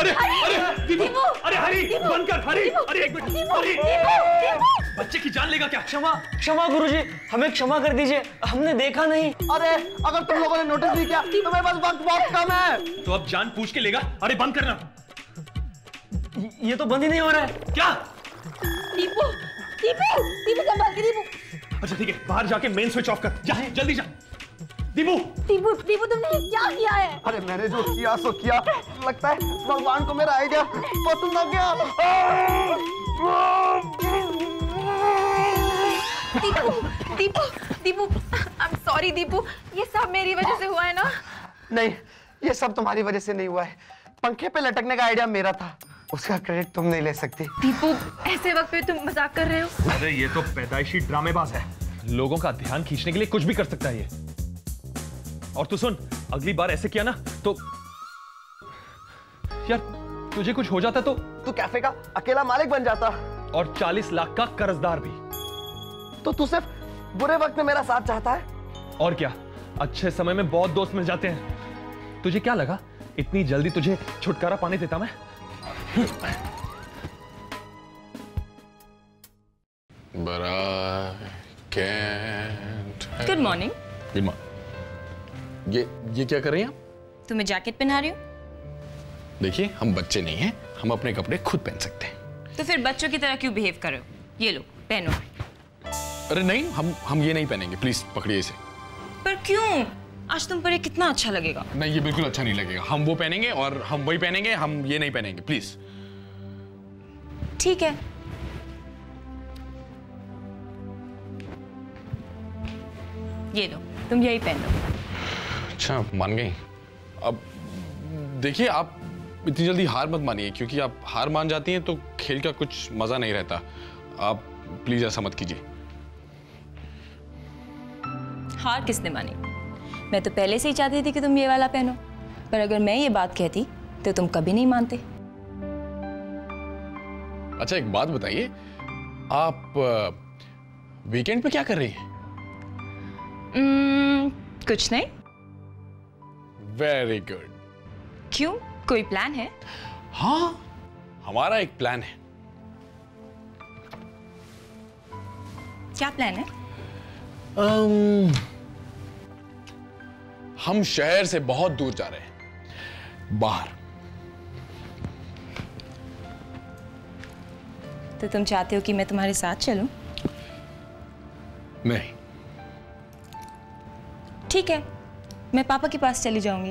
अरे अरे दीपू, अरे हरी बंद कर, हरी अरे एक मिनट, हरी बच्चे की जान लेगा क्या? क्षमा क्षमा गुरुजी, हमें क्षमा कर दीजिए, हमने देखा नहीं। अरे अगर तुम लोगों ने नोटिस नहीं किया तो मेरे पास वक्त बहुत कम है। तो अब जान पूछ के लेगा। अरे बंद करना, ये तो बंद ही नहीं हो रहा है। क्या दीपू, दीपू दीपू संभाल के दीपू। अच्छा ठीक है, बाहर जाके मेन स्विच ऑफ कर, जा जल्दी जा। दीपू दीपू दीपू तुमने क्या किया है? अरे मैंने जो किया सो किया, लगता है भगवान को मेरा आइडिया पसंद आ गया। Deepu Deepu Deepu I am sorry Deepu, ये सब मेरी वजह से हुआ है ना? नहीं, ये सब तुम्हारी वजह से नहीं हुआ है। पंखे पे लटकने का आइडिया मेरा था, उसका क्रेडिट तुम नहीं ले सकती। दीपू ऐसे वक्त पे तुम मजाक कर रहे हो? अरे ये तो पैदाइशी ड्रामेबाज है, लोगों का ध्यान खींचने के लिए कुछ भी कर सकता है ये। और तू सुन, अगली बार ऐसे किया ना तो यार तुझे कुछ हो जाता तो तू कैफे का अकेला मालिक बन जाता और 40 लाख का कर्जदार भी। तो तू सिर्फ बुरे वक्त में मेरा साथ चाहता है। और क्या, अच्छे समय में बहुत दोस्त मिल जाते हैं। तुझे क्या लगा इतनी जल्दी तुझे छुटकारा पाने देता मैं? But I can't. Good morning. Good morning. ये क्या कर रही हैं आप? तुम्हें जैकेट पहना रही हूँ। देखिए हम बच्चे नहीं हैं, हम अपने कपड़े खुद पहन सकते हैं। तो फिर बच्चों की तरह क्यों बिहेव कर रहे हो? ये लो पहनो। अरे नहीं, हम ये नहीं पहनेंगे, प्लीज पकड़िए इसे। पर क्यों? आज तुम पर ये कितना अच्छा लगेगा। नहीं ये बिल्कुल अच्छा नहीं लगेगा, हम वो पहनेंगे और हम वही पहनेंगे, हम ये नहीं पहनेंगे, प्लीज। ठीक है। ये लो, तुम यही पहन लो। अच्छा मान गई। अब देखिए आप इतनी जल्दी हार मत मानिए, क्योंकि आप हार मान जाती हैं तो खेल का कुछ मजा नहीं रहता। आप प्लीज ऐसा मत कीजिए। हार किसने मानी? मैं तो पहले से ही चाहती थी कि तुम ये वाला पहनो, पर अगर मैं ये बात कहती तो तुम कभी नहीं मानते। अच्छा एक बात बताइए, आप वीकेंड पे क्या कर रही हैं? कुछ नहीं। Very good. क्यों, कोई प्लान है? हाँ हमारा एक प्लान है। क्या प्लान है? हम शहर से बहुत दूर जा रहे हैं, बाहर। तो तुम चाहते हो कि मैं तुम्हारे साथ चलूं? नहीं। ठीक है, मैं पापा के पास चली जाऊंगी।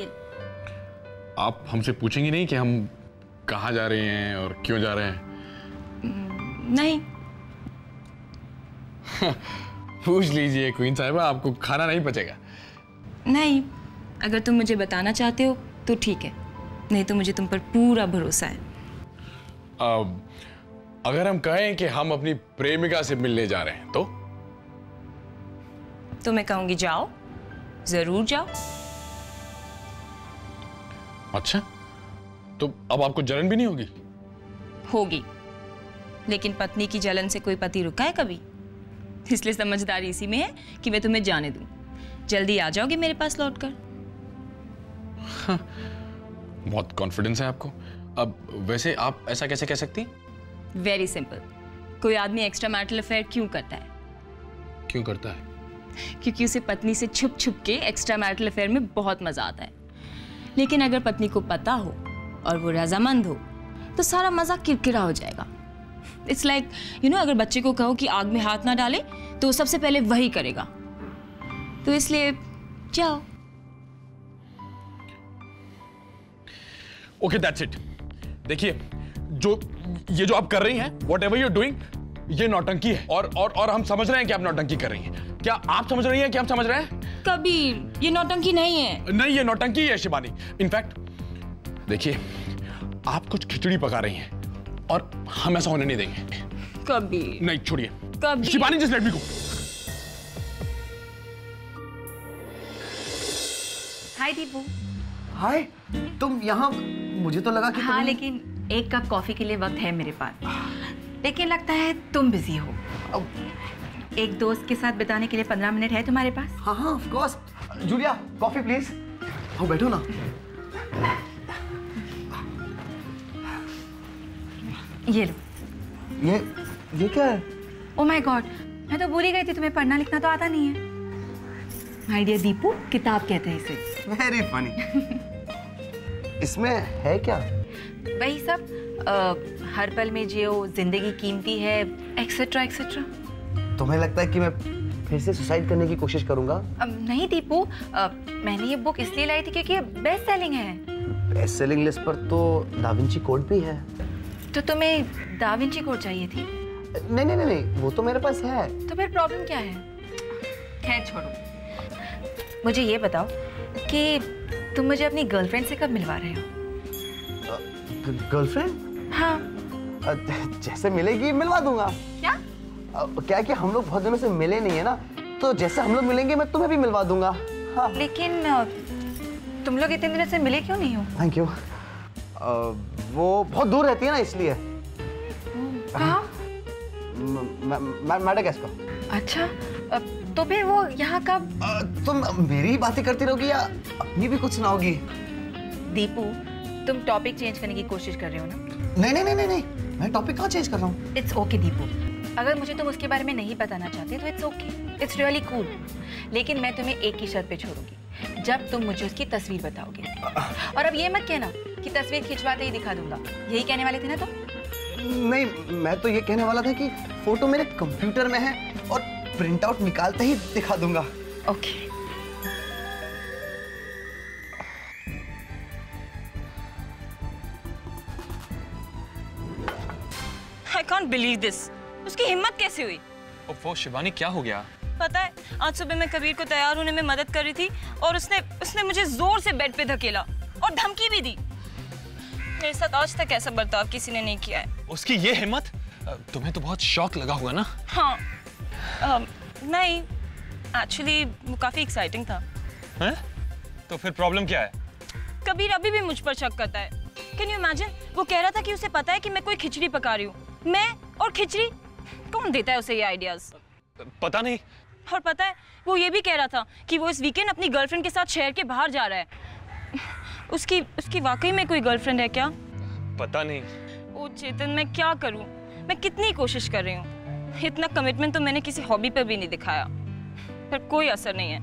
ये। आप हमसे पूछेंगी नहीं कि हम कहाँ जा रहे हैं और क्यों जा रहे हैं? नहीं। पूछ लीजिए क्वीन साहिबा, आपको खाना नहीं पचेगा। नहीं, अगर तुम मुझे बताना चाहते हो तो ठीक है, नहीं तो मुझे तुम पर पूरा भरोसा है। अगर हम कहें कि हम अपनी प्रेमिका से मिलने जा रहे हैं तो मैं कहूंगी जाओ, जरूर जाओ। अच्छा, तो अब आपको जलन भी नहीं होगी? होगी, लेकिन पत्नी की जलन से कोई पति रुका है कभी? इसलिए समझदारी इसी में है कि मैं तुम्हें जाने दूं। जल्दी आ जाओगे मेरे पास लौट कर। हाँ, बहुत कॉन्फिडेंस है आपको। अब वैसे आप ऐसा कैसे कह सकती? वेरी सिंपल, कोई आदमी एक्स्ट्रा मैरिटल अफेयर क्यों करता है? क्यों करता है? क्योंकि उसे पत्नी से छुप छुप के एक्स्ट्रा मैरिटल अफेयर में बहुत मजा आता है। लेकिन अगर पत्नी को पता हो और वो रजामंद हो तो सारा मजा किरकिरा हो जाएगा। इट्स लाइक यू नो, अगर बच्चे को कहो कि आग में हाथ ना डाले तो सबसे पहले वही करेगा। तो इसलिए जाओ। Okay that's it. देखिए जो आप कर रही हैं, वॉट एवर यू डूइंग, ये नौटंकी है। और हम समझ रहे हैं कि आप नौटंकी कर रही हैं। क्या आप समझ रही हैं कि हम समझ रहे हैं? कबीर ये नौटंकी नहीं है। नहीं, ये नौटंकी है शिवानी। इनफैक्ट देखिए आप कुछ खिचड़ी पका रही हैं और हम ऐसा होने नहीं देंगे। कबीर नहीं, छोड़िए Kabir. Shivani just let me go. Hi Deepu. Hi, तुम यहाँ? मुझे तो लगा कि हाँ, लेकिन एक कप कॉफी के लिए वक्त है मेरे पास, लेकिन लगता है तुम बिजी हो। एक दोस्त के साथ बिताने के लिए 15 मिनट है तुम्हारे पास? हाँ हाँ of course. Julia coffee please. आओ बैठो ना। ये लो। ये क्या है? Oh my God, मैं तो भूल ही गई थी तुम्हें पढ़ना लिखना तो आता नहीं है। My dear दीपू, किताब कहते हैं इसे। Very funny। इसमें है क्या? वही सब, हर पल में जियो, जिंदगी कीमती है, एक्सेट्रा एक्सेट्रा। तुम्हें लगता है कि मैं फिर से सुसाइड करने की कोशिश करूंगा? नहीं दीपू, मैंने ये बुक इसलिए लाई थी क्योंकि ये बेस्ट सेलिंग है। बेस्ट सेलिंग लिस्ट पर तो दा विंची कोड भी है। तो तुम्हें दा विंची कोड चाहिए थी? नहीं नहीं नहीं, वो तो मेरे पास है। तो फिर प्रॉब्लम क्या है? खैर छोड़ो, मुझे ये बताओ कि तुम मुझे अपनी गर्लफ्रेंड से कब मिलवा रहे हो? गर्लफ्रेंड? हाँ। जैसे मिलेगी मिलवा दूंगा। क्या? क्या कि हम लोग बहुत दिनों से मिले नहीं है ना, तो जैसे हम लोग मिलेंगे मैं तुम्हें भी मिलवा दूंगा। हाँ। लेकिन तुम लोग इतने दिनों से मिले क्यों नहीं हो? Thank you. वो बहुत दूर रहती है ना इसलिए। कहाँ? मैडागास्कर। अच्छा, तो फिर वो यहाँ कब? तुम मेरी ही बातें करती रहोगी या अपनी भी कुछ सुनाओगी? दीपू, तुम टॉपिक चेंज करने की कोशिश कर रहे हो ना? नहीं नहीं नहीं नहीं, मैं टॉपिक कहाँ चेंज कर रहा हूँ। इट्स ओके दीपू, अगर मुझे तुम उसके बारे में नहीं बताना चाहते तो it's okay, it's really cool. लेकिन मैं तुम्हें एक ही शर्त पे छोड़ूंगी, जब तुम मुझे उसकी तस्वीर बताओगे। और अब ये मत कहना कि तस्वीर खिंचवाते ही दिखा दूंगा, यही कहने वाले थे ना तुम? नहीं, मैं तो ये कहने वाला था कि फोटो मेरे कंप्यूटर में है और प्रिंट आउट निकालते ही दिखा दूंगा। Okay. I can't believe this. उसकी हिम्मत कैसे हुई? ओफो शिवानी, क्या हो गया? पता है, आज सुबह मैं कबीर को तैयार होने में मदद कर रही थी और उसने मुझे जोर से बेड पे धकेला और धमकी भी दी। मेरे साथ आज तक ऐसा बर्ताव किसी ने नहीं किया है। उसकी ये हिम्मत? तुम्हें तो बहुत शॉक लगा होगा ना? हाँ। नहीं, एक्चुअली वो काफी एक्साइटिंग था। है? तो फिर प्रॉब्लम क्या है? कबीर अभी भी मुझ पर शक करता है। Can you imagine? वो कह रहा था कि उसे पता है कि मैं कोई खिचड़ी पका रही हूँ। मैं और खिचड़ी, कौन देता है उसे ये आइडियाज? पता नहीं। और पता है, वो ये भी कह रहा था कि वो इस वीकेंड अपनी गर्लफ्रेंड के साथ शहर के बाहर जा रहा है। उसकी वाकई में कोई गर्लफ्रेंड है क्या? पता नहीं। ओ चेतन, मैं क्या करूं? मैं कितनी कोशिश कर रही हूँ। इतना कमिटमेंट तो मैंने किसी हॉबी पर भी नहीं दिखाया, पर कोई असर नहीं है,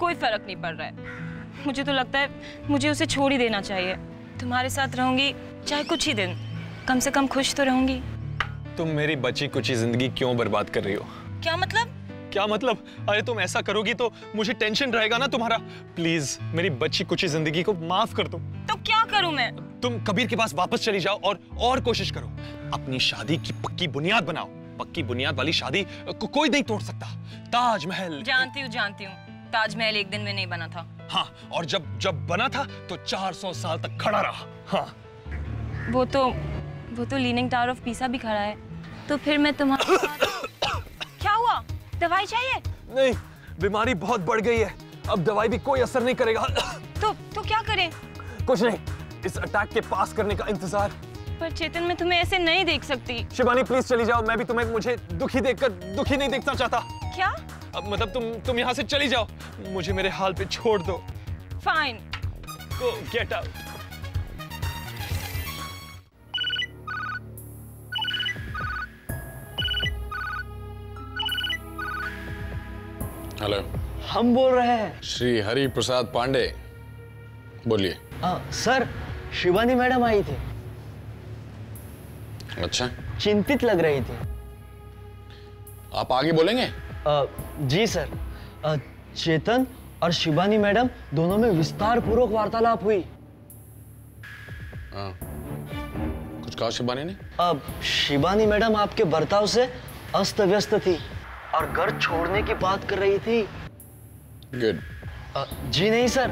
कोई फर्क नहीं पड़ रहा है। मुझे तो लगता है मुझे उसे छोड़ ही देना चाहिए। तुम्हारे साथ रहूंगी चाहे कुछ ही दिन, कम से कम खुश तो रहूंगी। तुम मेरी बची कुची जिंदगी क्यों बर्बाद कर रही हो? क्या मतलब? क्या मतलब? अरे तुम ऐसा करोगी तो मुझे टेंशन रहेगा ना तुम्हारा। प्लीज मेरी बची कुची जिंदगी को माफ कर दो। तो क्या करूं मैं? तुम कबीर के पास वापस चली जाओ और कोशिश करो। अपनी शादी की पक्की बुनियाद बनाओ। पक्की बुनियाद वाली शादी कोई नहीं तोड़ सकता। ताजमहल। जानती हूँ, ताजमहल एक दिन में नहीं बना था। हाँ, और जब बना था तो 400 साल तक खड़ा रहा। हाँ, वो तो लीनिंग टावर ऑफ पीसा भी खड़ा है। तो फिर मैं तुम्हारे क्या हुआ? दवाई चाहिए? नहीं, बीमारी बहुत बढ़ गई है, अब दवाई भी कोई असर नहीं करेगा। तो क्या करें? कुछ नहीं, इस अटैक के पास करने का इंतजार। पर चेतन, मैं तुम्हें ऐसे नहीं देख सकती। शिवानी प्लीज चली जाओ, मैं भी तुम्हें मुझे दुखी देखकर दुखी नहीं देखना चाहता। क्या? अब मतलब तुम यहाँ से चली जाओ, मुझे मेरे हाल पे छोड़ दो। Fine, go get out. Hello, हम बोल रहे हैं। श्री हरि प्रसाद पांडे, बोलिए। सर, शिवानी मैडम आई थी। अच्छा, चिंतित लग रही थी। आप आगे बोलेंगे? जी सर। चेतन और शिवानी मैडम दोनों में विस्तार पूर्वक वार्तालाप हुई। कुछ कहा शिवानी ने? शिवानी मैडम आपके बर्ताव से अस्त व्यस्त थी और घर छोड़ने की बात कर रही थी। Good. जी नहीं सर,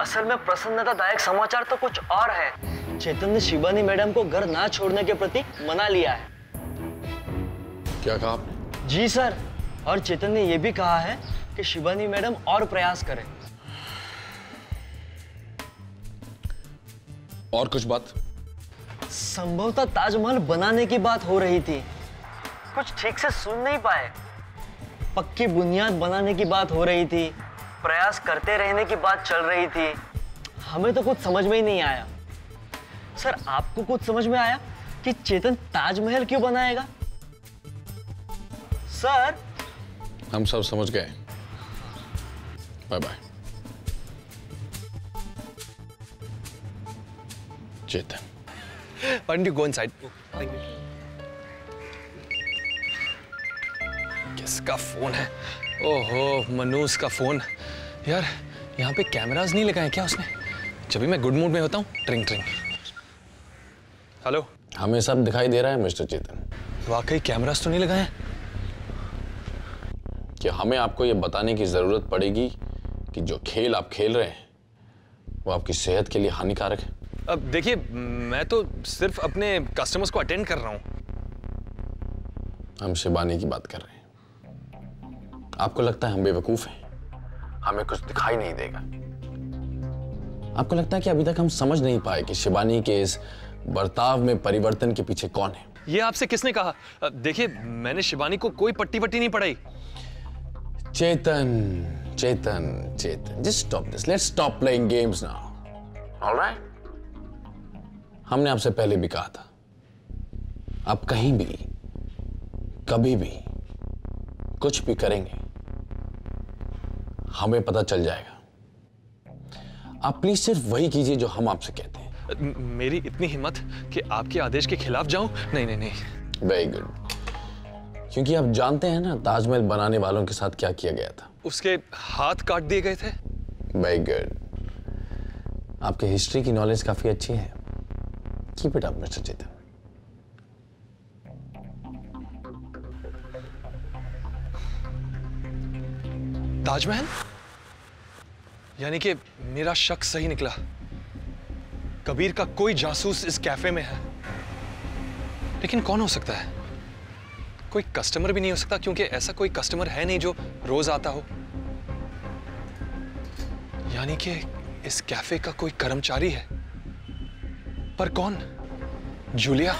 असल में प्रसन्नतादायक समाचार तो कुछ और है। चेतन ने शिवानी मैडम को घर ना छोड़ने के प्रति मना लिया है। क्या कहा आपने? जी सर, और चेतन ने यह भी कहा है कि शिवानी मैडम और प्रयास करें। और कुछ बात? संभवतः ताजमहल बनाने की बात हो रही थी, कुछ ठीक से सुन नहीं पाए। पक्की बुनियाद बनाने की बात हो रही थी, प्रयास करते रहने की बात चल रही थी, हमें तो कुछ समझ में ही नहीं आया। सर आपको कुछ समझ में आया कि चेतन ताजमहल क्यों बनाएगा? सर हम सब समझ गए, bye bye. Chetan, why don't you go inside? Thank you. किसका फोन है? ओहो, मनोज का फोन। यार यहाँ पे कैमराज नहीं लगाए क्या उसने? जब भी मैं गुड मूड में होता हूँ ट्रिंग ट्रिंग। हेलो, हमें सब दिखाई दे रहा है मिस्टर चेतन। वाकई कैमराज तो नहीं लगाए? कि हमें आपको ये बताने की जरूरत पड़ेगी कि जो खेल आप खेल रहे हैं वो आपकी सेहत के लिए हानिकारक है। अब देखिए, मैं तो सिर्फ अपने कस्टमर्स को अटेंड कर रहा हूं। हम शिबानी की बात कर रहे हैं। आपको लगता है हम बेवकूफ हैं, हमें कुछ दिखाई नहीं देगा? आपको लगता है कि अभी तक हम समझ नहीं पाए कि शिबानी के इस बर्ताव में परिवर्तन के पीछे कौन है? ये आपसे किसने कहा? देखिए, मैंने शिबानी को कोई पट्टी वट्टी नहीं पढ़ाई। Chetan, Chetan, Chetan, just stop this. Let's stop playing games now. All right? हमने आपसे पहले भी कहा था, आप कहीं भी कभी भी कुछ भी करेंगे हमें पता चल जाएगा। आप प्लीज सिर्फ वही कीजिए जो हम आपसे कहते हैं। मेरी इतनी हिम्मत कि आपके आदेश के खिलाफ जाऊं? नहीं नहीं नहीं। वेरी गुड, क्योंकि आप जानते हैं ना ताजमहल बनाने वालों के साथ क्या किया गया था। उसके हाथ काट दिए गए थे। वेरी गुड, आपके हिस्ट्री की नॉलेज काफी अच्छी है। Keep it up mister Chetan. Taj Mahal, यानी कि मेरा शक सही निकला। कबीर का कोई जासूस इस कैफे में है, लेकिन कौन हो सकता है? कोई कस्टमर भी नहीं हो सकता, क्योंकि ऐसा कोई कस्टमर है नहीं जो रोज आता हो। यानी कि इस कैफे का कोई कर्मचारी है, पर कौन? जूलिया?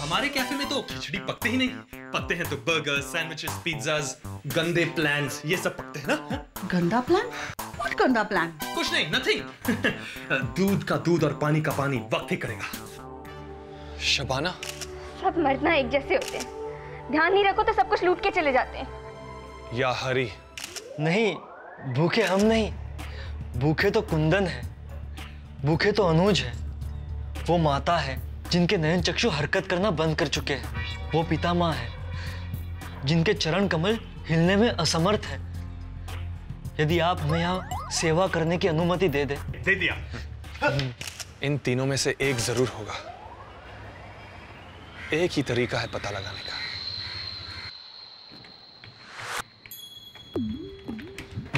हमारे कैफे में तो खिचड़ी पकते ही नहीं, पकते हैं तो बर्गर, सैंडविचेस, पिज्जास, गंदे प्लान्स, ये सब पकते हैं ना। गंदा प्लान? What गंदा प्लान? कुछ नहीं, नथिंग। दूध का दूध और पानी का पानी वक्त ही करेगा। शबाना, सब मर्द ना एक जैसे होते हैं, ध्यान नहीं रखो तो सब कुछ लूट के चले जाते हैं। या हरी? नहीं, भूखे हम नहीं, भूखे तो कुंदन है, भूखे तो अनुज है। वो माता है जिनके नयन चक्षु हरकत करना बंद कर चुके हैं, वो पितामह है जिनके चरण कमल हिलने में असमर्थ है। यदि आप हमें यहाँ सेवा करने की अनुमति दे दें। दे दिया। इन तीनों में से एक जरूर होगा, एक ही तरीका है पता लगाने का।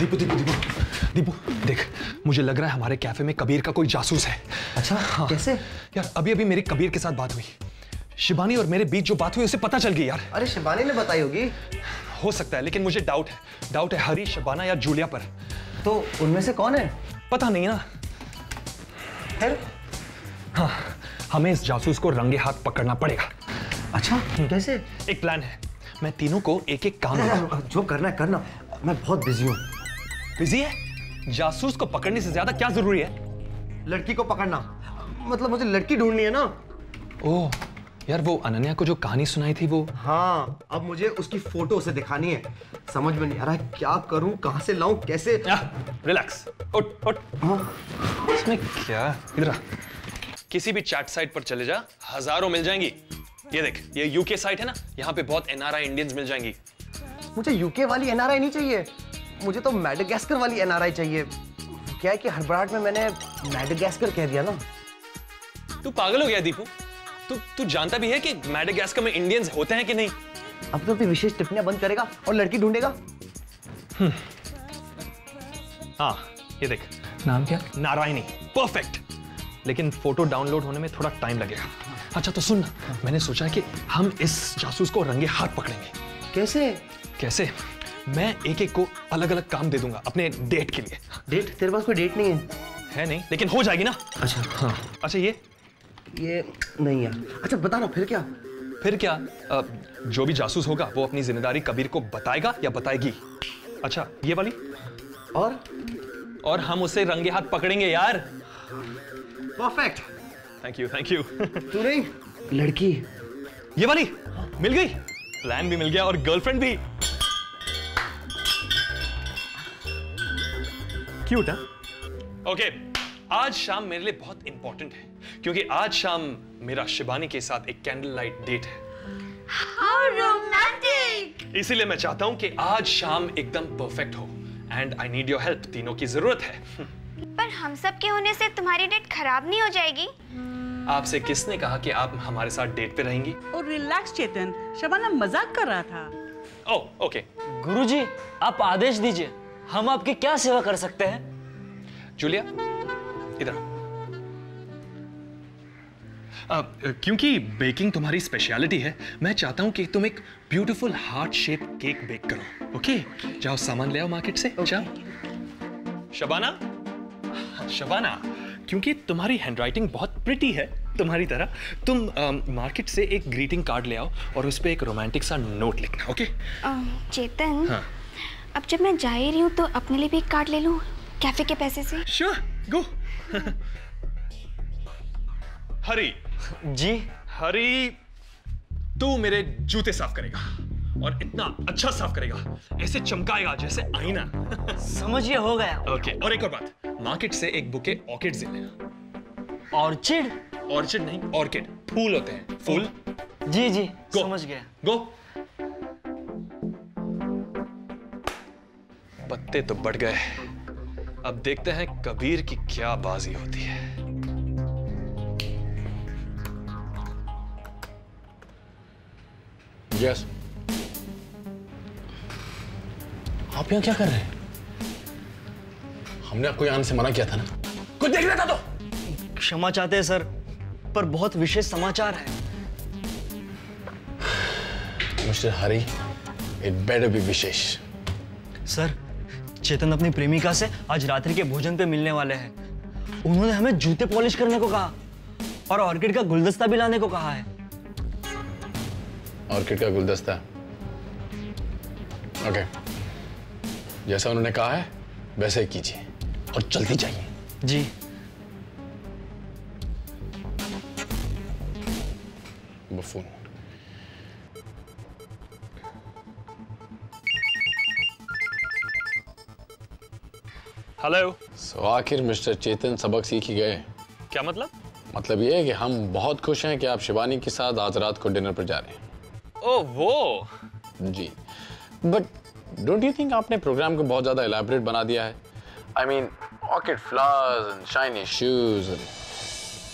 दीपू दीपू दीपू दीपू, देख मुझे लग रहा है हमारे कैफे में कबीर का कोई जासूस है। अच्छा? हाँ। कैसे? यार अभी अभी मेरी कबीर के साथ बात हुई, शिबानी और मेरे बीच जो बात हुई उसे पता चल गई यार। अरे शिबानी ने बताई होगी। हो सकता है, लेकिन मुझे डाउट है हरी, शबाना या जूलिया पर। तो उनमें से कौन है? पता नहीं ना। फिर? हाँ, हमें इस जासूस को रंगे हाथ पकड़ना पड़ेगा। अच्छा कैसे? एक प्लान है, मैं तीनों को एक एक काम, जो करना है करना, मैं बहुत बिजी हूँ। बिजी है? जासूस को पकड़ने से ज्यादा क्या जरूरी है? लड़की को पकड़ना, मतलब मुझे लड़की ढूंढनी है ना। ओह यार, वो अनन्या को जो कहानी सुनाई थी वो। हाँ, अब मुझे उसकी फोटो उसे दिखानी है। समझ में नहीं आ रहा है क्या करूं, कहाँ से लाऊं, कैसे। रिलैक्स, उठ उठ। इसमें क्या? इधर किसी भी चैट साइट पर चले जा, हजारों मिल जाएंगी। ये देख, ये यूके साइट है ना, यहाँ पे बहुत एनआरआई इंडियंस मिल जाएंगी। मुझे यूके वाली एनआरआई नहीं चाहिए, मुझे तो मैडागास्कर वाली एनआरआई चाहिए। क्या है कि हड़बड़ाहट में मैंने मैडागास्कर कह दिया ना। तू पागल हो गया दीपू, तू जानता भी है कि मैडागास्कर में इंडियंस होते हैं कि नहीं। अब तो अपनी विशेष टिप्पणियां बंद करेगा और लड़की ढूंढेगा। हाँ ये देख, नाम क्या? नारायणी। परफेक्ट, लेकिन फोटो डाउनलोड होने में थोड़ा टाइम लगेगा। अच्छा तो सुन ना, मैंने सोचा कि हम इस जासूस को रंगे हाथ पकड़ेंगे। कैसे? कैसे? मैं एक एक को अलग अलग काम दे दूंगा अपने डेट के लिए। डेट? तेरे पास कोई डेट नहीं है? है नहीं, लेकिन हो जाएगी ना। अच्छा हाँ। अच्छा ये नहीं है। अच्छा बता ना, फिर क्या? फिर क्या? जो भी जासूस होगा वो अपनी जिम्मेदारी कबीर को बताएगा या बताएगी। अच्छा ये वाली, और हम उसे रंगे हाथ पकड़ेंगे यार। Perfect. Thank you thank you. तू नहीं, लड़की ये वाली मिल गई, प्लान भी मिल गया और गर्लफ्रेंड भी। क्यूट है। ओके, आज शाम मेरे लिए बहुत इंपॉर्टेंट है क्योंकि आज शाम मेरा शिबानी के साथ एक कैंडल लाइट डेट है। How romantic! इसीलिए मैं चाहता हूं कि आज शाम एकदम परफेक्ट हो and I need your help. तीनों की जरूरत है। पर हम सब के होने से तुम्हारी डेट खराब नहीं हो जाएगी? आपसे किसने कहा कि आप हमारे साथ डेट पे रहेंगी? और रिलैक्स चेतन, शबाना मजाक कर रहा था। Oh okay. गुरुजी आप आदेश दीजिए, हम आपकी क्या सेवा कर सकते हैं? जूलिया इधर। क्योंकि बेकिंग तुम्हारी स्पेशलिटी है, मैं चाहता हूं कि तुम एक beautiful heart shape cake bake करो। ओके जाओ सामान ले आओ मार्केट से। जाओ शबाना। शबाना क्योंकि तुम्हारी हैंडराइटिंग बहुत प्रिटी है, तुम्हारी तरह तुम मार्केट से एक ग्रीटिंग कार्ड ले आओ और उस पे एक रोमांटिक सा नोट लिखना। ओके चेतन। हाँ। अब जब मैं जा ही रही हूँ तो अपने लिए भी एक कार्ड ले लूँ कैफे के पैसे से। Sure go. हरी जी। हरी तू मेरे जूते साफ करेगा और इतना अच्छा साफ करेगा, ऐसे चमकाएगा जैसे आईना। समझिए हो गया। ओके और एक और बात, मार्केट से एक बुके ऑर्किड्स ले लेना। ऑर्चिड? ऑर्चिड नहीं, ऑर्किड। फूल होते हैं, फूल। जी जी Go. समझ गया। गो। पत्ते तो बढ़ गए, अब देखते हैं कबीर की क्या बाजी होती है। यस। आप यहाँ क्या कर रहे हैं? हमने आपको आने से मना किया था ना। कुछ देख लेता तो। क्षमा चाहते हैं सर, पर बहुत विशेष समाचार है। Mister Hari, it better be विशेष। सर, चेतन अपनी प्रेमिका से आज रात्रि के भोजन पे मिलने वाले हैं। उन्होंने हमें जूते पॉलिश करने को कहा और ऑर्किड का गुलदस्ता भी लाने को कहा है। ऑर्किड का गुलदस्ता? ओके, जैसा उन्होंने कहा है वैसे ही कीजिए और जल्दी जाइए। जी। बफून। हेलो। सो आखिर मिस्टर चेतन सबक सीख ही गए। क्या मतलब? मतलब ये है कि हम बहुत खुश हैं कि आप शिवानी के साथ आज रात को डिनर पर जा रहे हैं। ओ वो। जी। बट डोंट यू थिंक आपने प्रोग्राम को बहुत ज्यादा एलैबोरेट बना दिया है? I mean, orchid flowers and shiny shoes and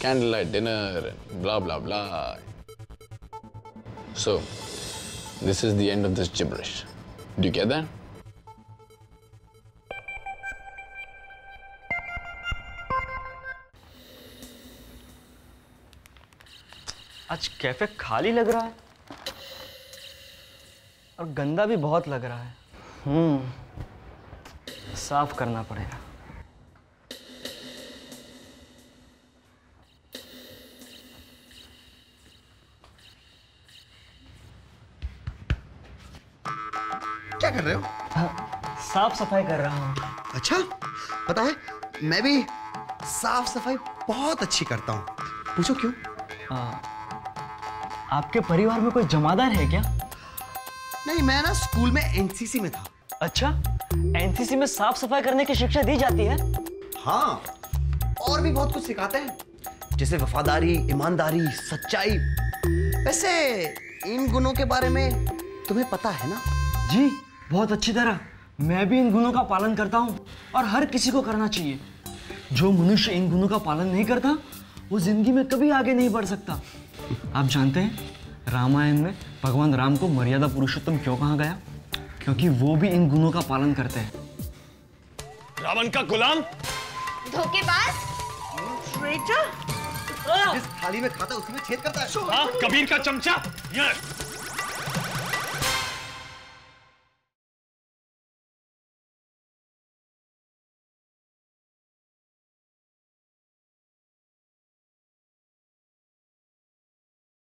candlelight dinner and blah blah blah. So, this is the end of this gibberish. Do you get that? आज cafe खाली लग रहा है और गंदा भी बहुत लग रहा है। साफ करना पड़ेगा। क्या कर रहे हो? हाँ, साफ सफाई कर रहा हूँ। अच्छा, पता है मैं भी साफ सफाई बहुत अच्छी करता हूँ। पूछो क्यों? आपके परिवार में कोई जमादार है क्या? नहीं, मैं ना स्कूल में एनसीसी में था। अच्छा, एनसीसी में साफ सफाई करने की शिक्षा दी जाती है? हाँ, और भी बहुत कुछ सिखाते हैं जैसे वफादारी, ईमानदारी, सच्चाई। वैसे इन गुणों के बारे में तुम्हें पता है ना? जी बहुत अच्छी तरह। मैं भी इन गुणों का पालन करता हूँ और हर किसी को करना चाहिए। जो मनुष्य इन गुणों का पालन नहीं करता वो जिंदगी में कभी आगे नहीं बढ़ सकता। आप जानते हैं रामायण में भगवान राम को मर्यादा पुरुषोत्तम क्यों कहा गया? क्योंकि वो भी इन गुणों का पालन करते हैं। रावण का गुलाम, धोखेबाज, ट्रेटर, जिस थाली में खाता उसी में छेद करता है। कबीर का चमचा। यस।